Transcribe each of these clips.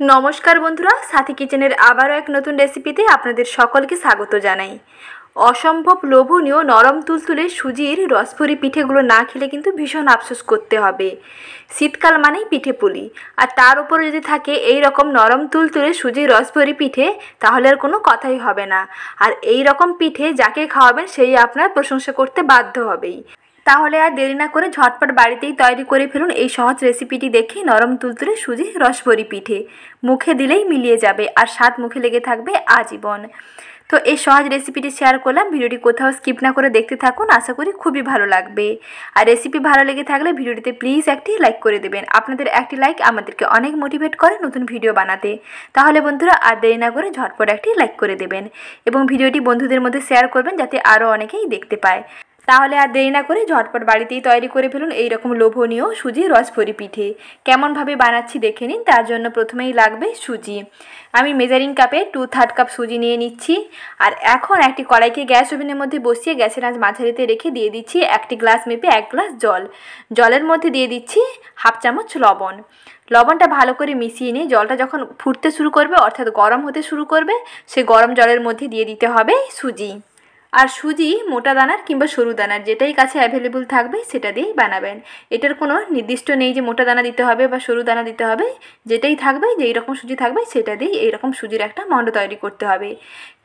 नमस्कार बंधुरा साथी किचेनेर आबारो एक नतून रेसिपिते आपनादेर सकलके स्वागत जानाई। असम्भव लोभनीय नरम तुलतुले सुजिर रसभरी पिठेगुलो ना खेले किन्तु भीषण अफसोस करते हबे। शीतकाल मानेई पिठे पुली और तार उपरे यदि थाके एई रकम नरम तुलतुले सुजिर रसभरी पिठे ताहले आर कोनो कथाई हबे ना। और एई रकम पिठे जाके खावाबेन सेई आपनार प्रशंसा करते बाध्य हबेई। ताहले आर देरी ना करे झटपट बाड़ीतेई तैरी करे फेलुन एई सहज रेसिपिटी देखे नरम तुलतुले सुजिर रसभरी पिठे। मुखे दिलेई मिलिए जाबे आर स्वाद मुखे लेगे थाकबे आजीवन। तो ये सहज रेसिपिटी शेयर करलाम, भिडियोटी कोथाओ स्किप ना करे देखते थाकुन, आशा करी खूबी भालो लागबे। आर रेसिपि भालो लेगे थाकले भिडियोटीते प्लिज एकटी लाइक करे देबेन, आपनादेर एकटी लाइक आमादेरके अनेक मोटिवेट करे नतुन भिडियो बानाते। ताहले बंधुरा आर देरी ना करे झटपट एकटी लाइक करे देबेन एबं भिडियोटी बंधुदेर मध्ये शेयर करबेन जाते आरो अनेकेई देखते पाय। তাহলে আর দেরি না করে ঝটপট বাড়িতেই তৈরি করে ফেলুন এই রকম লোভনীয় সুজির রসভরি পিঠে। কেমন ভাবে বানাচ্ছি দেখে নিন। তার জন্য প্রথমেই লাগবে সুজি। আমি মেজারিং কাপে 2/3 কাপ সুজি নিয়ে নিচ্ছি। আর এখন একটি কড়াইকে গ্যাস ওভেনের মধ্যে বসিয়ে গ্যাসের আঁচ মাঝারিতে রেখে দিয়ে দিচ্ছি একটি গ্লাস মেপে 1 গ্লাস জল। জলের মধ্যে দিয়ে দিচ্ছি 1/2 চামচ লবণ। লবণটা ভালো করে মিশিয়ে নিয়ে জলটা যখন ফুটতে শুরু করবে অর্থাৎ গরম হতে শুরু করবে সেই গরম জলের মধ্যে দিয়ে দিতে হবে সুজি। और सूजी मोटा दानार किंबा सरु दानार जेटाई काछे अवेलेबल थाकबे सेटा दिएई बानाबेन। एटार कोनो निर्दिष्ट नेई जे मोटा दाना दिते होबे बा सरु दाना दिते होबे, जेटाई थाकबे जेई रकम सूजी थाकबे सेटा दिए एई रकम सूजिर एकटा मण्ड तैरि करते होबे।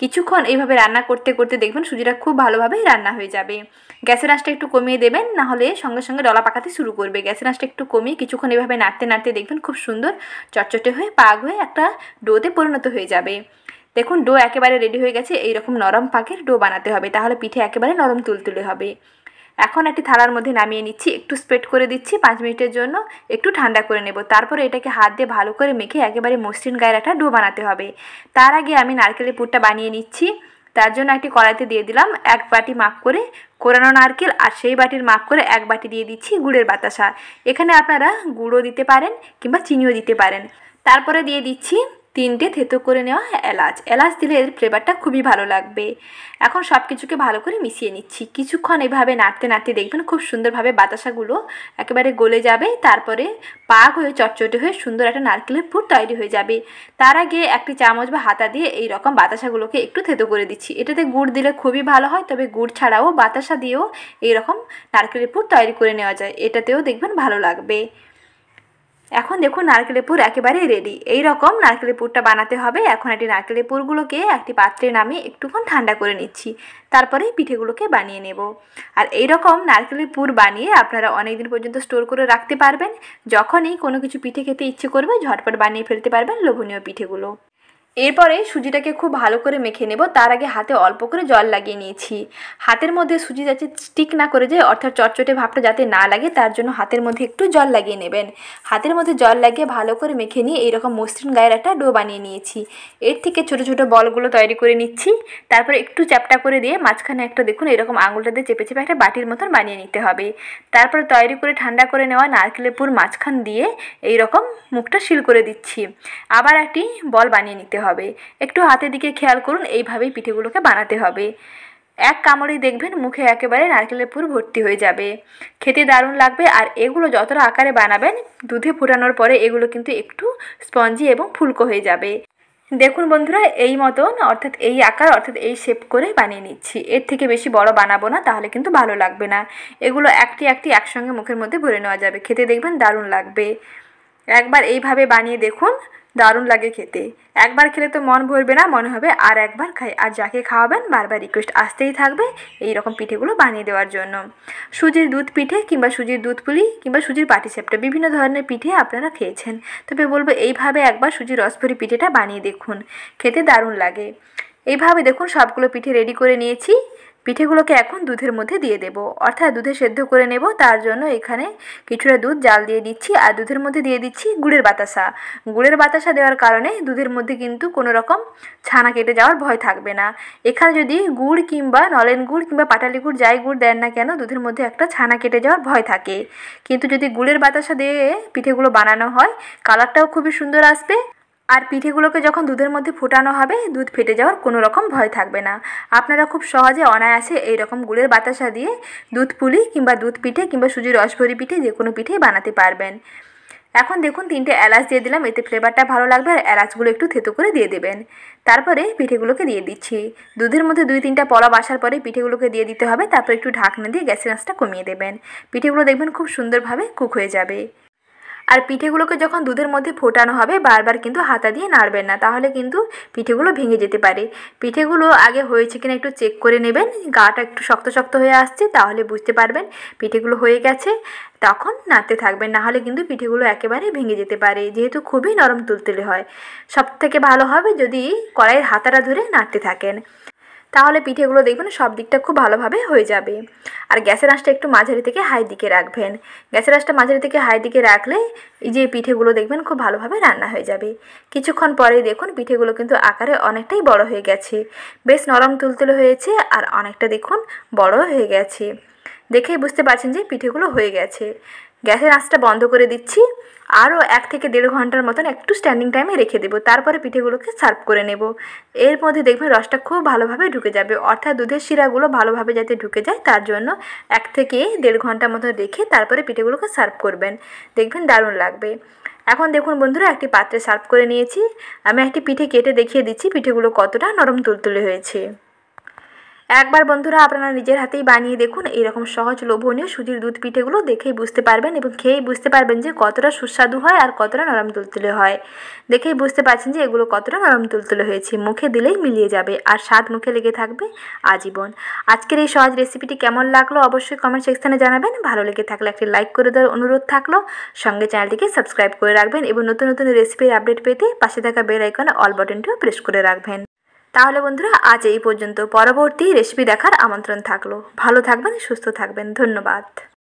किछुक्षण एइभाबे रान्ना करते करते देखबेन सूजिटा खूब भालोभाबे रान्ना हये जाबे। ग्यासेर आँचटा एकटु कमिये देबेन, ना होले संगे संगे डला पाकाते शुरू करबे। ग्यासेर आँचटा एकटु कमिये किछुक्षण एइभाबे नाड़ते नाड़ते देखबेन खूब सुंदर चटचटे हये पाक हये एकटा डोते परिणत हये जाबे। देखो डो एकेबारे रेडी हो गए। एई रकम नरम पाकेर डो बनाते हबे, ताहले पिठे एकेबारे नरम तुलतुले हबे। एखोन एकटी थालार मध्य नामिये निच्छि, एकटू स्प्रेड करे दिच्छि 5 मिनिटेर जोन्नो, एकटू ठंडा करे नेब। तारपरे एटाके हाथ दिये भालो करे मेखे एकेबारे मसृण गायेर एकटा डो बनाते हबे। तार आगे आमी नारकेलेर पुरटा बानिये निच्छि। तार जोन्नो एकटी कड़ाइते दिये दिलाम 1 बाटी माप करे कोरानो नारकेल और सेई बाटिर माप करे 1 बाटी दिये दिच्छि गुड़ेर बतासा। एखाने आपनारा गुड़ो दिते पारेन किंबा चिनिओ दिते पारेन। तारपरे दिये दिच्छि 3টে থেতো করে নেওয়া এলাচ। এলাচ দিলে এর ফ্লেভারটা খুবই ভালো লাগবে। এখন সব কিছুকে ভালো করে মিশিয়ে নিচ্ছি। কিছুক্ষণ এভাবে নাড়তে নাড়তে দেখবেন খুব সুন্দরভাবে বাতাসাগুলো একেবারে গলে যাবে। তারপরে পাক হয়ে চটচটে হয়ে সুন্দর একটা নারকেলের পুর তৈরি হয়ে যাবে। তার আগে একটি চামচ বা হাতা দিয়ে এই রকম বাতাসাগুলোকে একটু থেতো করে দিচ্ছি। এটাতে গুড় দিলে খুবই ভালো হয়, তবে গুড় ছাড়াও বাতাসা দিয়েও এই রকম নারকেলের পুর তৈরি করে নেওয়া যায়, এটাতেও দেখবেন ভালো লাগবে। এখন দেখুন নারকেলের পুর একেবারে রেডি। এই রকম নারকেলের পুরটা বানাতে হবে। এখন এই নারকেলের পুরগুলোকে একটি পাত্রে নামিয়ে একটুক্ষণ ঠান্ডা করে নিচ্ছি, তারপরে পিঠেগুলোকে বানিয়ে নেব। আর এই রকম নারকেলের পুর বানিয়ে আপনারা অনেক দিন পর্যন্ত স্টোর করে রাখতে পারবেন। যখনই কোনো কিছু পিঠে খেতে ইচ্ছে করবে ঝটপট বানিয়ে ফেলতে পারবেন লোভনীয় পিঠেগুলো। এরপরে সুজিটাকে খুব ভালো করে মেখে নেব। তার আগে হাতে অল্প করে জল লাগিয়ে নিয়েছি। হাতের মধ্যে সুজি যাতে স্টিক না করে যায় অর্থাৎ চটচটে ভাবটা যাতে না লাগে তার জন্য হাতের মধ্যে একটু জল লাগিয়ে নেবেন। হাতের মধ্যে জল লাগিয়ে ভালো করে মেখে নিয়ে এইরকম মসৃণ গায়ের একটা ডো বানিয়ে নিয়েছি। এর থেকে ছোট ছোট বলগুলো তৈরি করে নিচ্ছি। তারপরে একটু চ্যাপটা করে দিয়ে মাঝখানে একটা দেখুন এরকম আঙুলটা দিয়ে চেপে চেপে একটা বাটির মতন বানিয়ে নিতে হবে। তারপরে তৈরি করে ঠান্ডা করে নেওয়া নারকেলের পুর মাঝখান দিয়ে এইরকম মুখটা সিল করে দিচ্ছি। আবার একটি বল বানিয়ে নিতে হবে। একটু হাতের দিকে খেয়াল করুন, এইভাবেই পিঠেগুলোকে বানাতে হবে। এক কামড়ে দেখবেন মুখে একেবারে নারকেলের পুর ভর্তি হয়ে যাবে, খেতে দারুণ লাগবে। আর এগুলো যতটা আকারে বানাবেন দুধে ফোটানোর পরে এগুলো কিন্তু একটু স্পঞ্জি এবং ফুলকো হয়ে যাবে। দেখুন বন্ধুরা এই মতন অর্থাৎ এই আকার অর্থাৎ এই শেপ করে বানিয়ে নিচ্ছি। এর থেকে বেশি বড় বানাবো না, তাহলে কিন্তু ভালো লাগবে না। এগুলো একটি একটি একসঙ্গে মুখের মধ্যে ভরে নেওয়া যাবে, খেতে দেখবেন দারুণ লাগবে। একবার এইভাবে বানিয়ে দেখুন, দারুণ লাগে খেতে। একবার খেলে তো মন ভরবে না, মনে হবে আর একবার খাই। আর যাকে খাওয়াবেন বারবার রিকোয়েস্ট আসতেই থাকবে এই রকম পিঠেগুলো বানিয়ে দেওয়ার জন্য। সুজির দুধ পিঠে কিংবা সুজির দুধ পুলি কিংবা সুজির পাটিসাপটা বিভিন্ন ধরনের পিঠে আপনারা খেয়েছেন, তবে বলবো এইভাবে একবার সুজির রসভরি পিঠেটা বানিয়ে দেখুন, খেতে দারুণ লাগে। এইভাবে দেখুন সবগুলো পিঠে রেডি করে নিয়েছি। পিঠেগুলোকে এখন দুধের মধ্যে দিয়ে দেব, অর্থাৎ দুধে সেদ্ধ করে নেব। তার জন্য এখানে কিছুটা দুধ জাল দিয়ে দিচ্ছি আর দুধের মধ্যে দিয়ে দিচ্ছি গুড়ের বাতাসা। গুড়ের বাতাসা দেওয়ার কারণে দুধের মধ্যে কিন্তু কোনো রকম ছানা কেটে যাওয়ার ভয় থাকবে না। এখানে যদি গুড় কিংবা নলেন গুড় কিংবা পাটালি গুড় যাই গুড় দেন না কেন দুধের মধ্যে একটা ছানা কেটে যাওয়ার ভয় থাকে, কিন্তু যদি গুড়ের বাতাসা দিয়ে পিঠেগুলো বানানো হয় কালারটাও খুবই সুন্দর আসবে। আর পিঠেগুলোকে যখন দুধের মধ্যে ফোটানো হবে দুধ ফেটে যাওয়ার কোনো রকম ভয় থাকবে না। আপনারা খুব সহজে অনায়াসে এই রকম গুড়ের বাতাসা দিয়ে দুধ পুলি কিংবা দুধ পিঠে কিংবা সুজির রসভরি পিঠে যে কোনো পিঠেই বানাতে পারবেন। एखन देखुन तीनटे एलाच दिए दिलाम, एते फ्लेवरटा भालो लागबे। आर एलाचगुलो एकटु थेतो करे दिए देबेन। तारपरे पिठेगुलोके दिए दिच्छी। दुधेर मध्ये दुई तीनटा पलक आसार परे पिठेगुलोके दिए दिते होबे। तारपर एकटु ढाकना दिए ग्यासेर आँचटा कमिये देबेन। पिठेगुलो देखबेन खूब सुंदरभावे कुक हये जाबे। और पिठेगुलोके जखन दुधेर मध्य फोटानो होबे बार बार किन्तु हाथा दिए नाड़बेन ना, ताहले किन्तु पिठेगुलो भेंगे जेते पारे। पिठेगुलो आगे होयेछे किना एकटु चेक करे नेबेन। गाटा एकटु शक्त शक्त हये आसछे ताहले बुझते पारबेन पिठेगुलो हये गेछे। तखन नाड़ते थाकबेन, ना हले किन्तु पिठेगुलो एकेबारे भेंगे जेते पारे, जेहेतु खूबई नरम तुलतुले हय। सबथेके भालो होबे जदि कड़ाइयेर हाथाटा धरे नाड़ते थाकेन, ताहले पिठेगुलो देखबेन सब दिकटा खूब भालोभाबे हये जाबे। और गैसेर आँचटा एकटु माझारि थेके हाई दिके राखबेन। गैसेर आँचटा माझारि थेके हाई दिके राखले एई जे पिठेगुलो देखबेन खूब भालोभाबे रान्ना हये जाबे। किछुक्षण परेई देखुन पिठेगुलो किन्तु आकारे अनेकटाई बड़ो हये गेछे, बेश नरम तुलतुले हयेछे और अनेकटा देखुन बड़ो हये गेछे। देखेई बुझते पारछेन जे पिठेगुलो हये गेछे। গ্যাসের আঁচটা বন্ধ করে দিচ্ছি। আরও 1 থেকে 1.5 ঘন্টার মতন একটু স্ট্যান্ডিং টাইমে রেখে দেবো। তারপরে পিঠেগুলোকে সার্ভ করে নেব। এর মধ্যে দেখবেন রসটা খুব ভালোভাবে ঢুকে যাবে, অর্থাৎ দুধের শিরাগুলো ভালোভাবে যাতে ঢুকে যায় তার জন্য 1 থেকে 1.5 ঘন্টা মতো রেখে তারপরে পিঠেগুলোকে সার্ভ করবেন। দেখবেন দারুণ লাগবে। এখন দেখুন বন্ধুরা, একটি পাত্রে সার্ভ করে নিয়েছি। আমি একটি পিঠে কেটে দেখিয়ে দিচ্ছি পিঠেগুলো কতটা নরম তুলতুলে হয়েছে। एक बार बंधुरा अपनारा निजेर हाथेई बनिए देखुन। एई रकम सहज लोभनीय सुजिर दूध पिठेगुलो देखेई बुझते पारबेन एबं खेयेई बुझते पारबेन जे कतटा सुस्वादु हय आर कतटा नरम तुलतुले हय। देखेई बुझते पारछेन जे एगुलो कतटा नरम तुलतुले हयेछे, मुखे दिलेई मिलिये जाबे आर स्वाद मुखे लेगे थाकबे आजीवन। आजकेर एई सहज रेसिपिटी केमन लागलो अवश्यई कमेंट सेक्शने जानाबेन। भालो लेगे थाकले एकटि लाइक करे देওয়ার अनुरोध थाकलो। संगे चैनलटिके सबस्क्राइब करे राखबेन एबं नतुन नतुन रेसिपिर आपडेट पेते पाशे थाका बेल आइकने अल बाटनटिও प्रेस करे राखबेन। তাহলে বন্ধুরা আজ এই পর্যন্ত। পরবর্তী রেসিপি দেখার আমন্ত্রণ থাকলো। ভালো থাকবেন, সুস্থ থাকবেন। ধন্যবাদ।